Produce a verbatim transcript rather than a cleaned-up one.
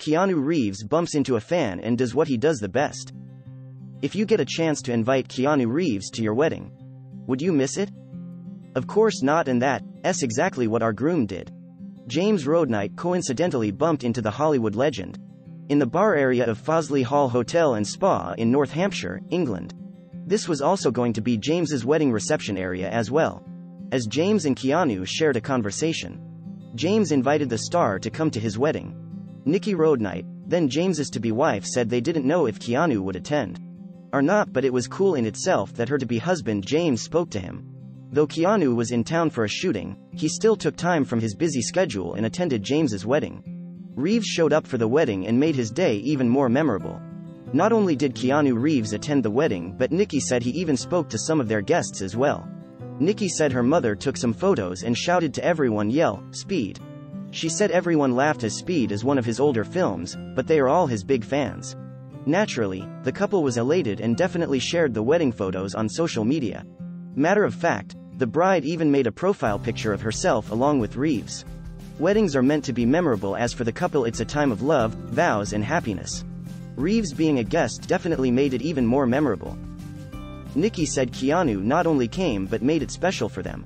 Keanu Reeves bumps into a fan and does what he does the best. If you get a chance to invite Keanu Reeves to your wedding, would you miss it? Of course not, and that's exactly what our groom did. James Roadnight coincidentally bumped into the Hollywood legend in the bar area of Fosley Hall Hotel and Spa in North Hampshire, England. This was also going to be James's wedding reception area as well. As James and Keanu shared a conversation, James invited the star to come to his wedding. Nikki Roadnight, then James's to-be wife, said they didn't know if Keanu would attend or not, but it was cool in itself that her to-be husband James spoke to him. Though Keanu was in town for a shooting, he still took time from his busy schedule and attended James's wedding. Reeves showed up for the wedding and made his day even more memorable. Not only did Keanu Reeves attend the wedding, but Nikki said he even spoke to some of their guests as well. Nikki said her mother took some photos and shouted to everyone, "Yell, Speed." She said everyone laughed as Speed is one of his older films, but they are all his big fans. Naturally, the couple was elated and definitely shared the wedding photos on social media. Matter of fact, the bride even made a profile picture of herself along with Reeves. Weddings are meant to be memorable, as for the couple it's a time of love, vows and happiness. Reeves being a guest definitely made it even more memorable. Nikki said Keanu not only came but made it special for them.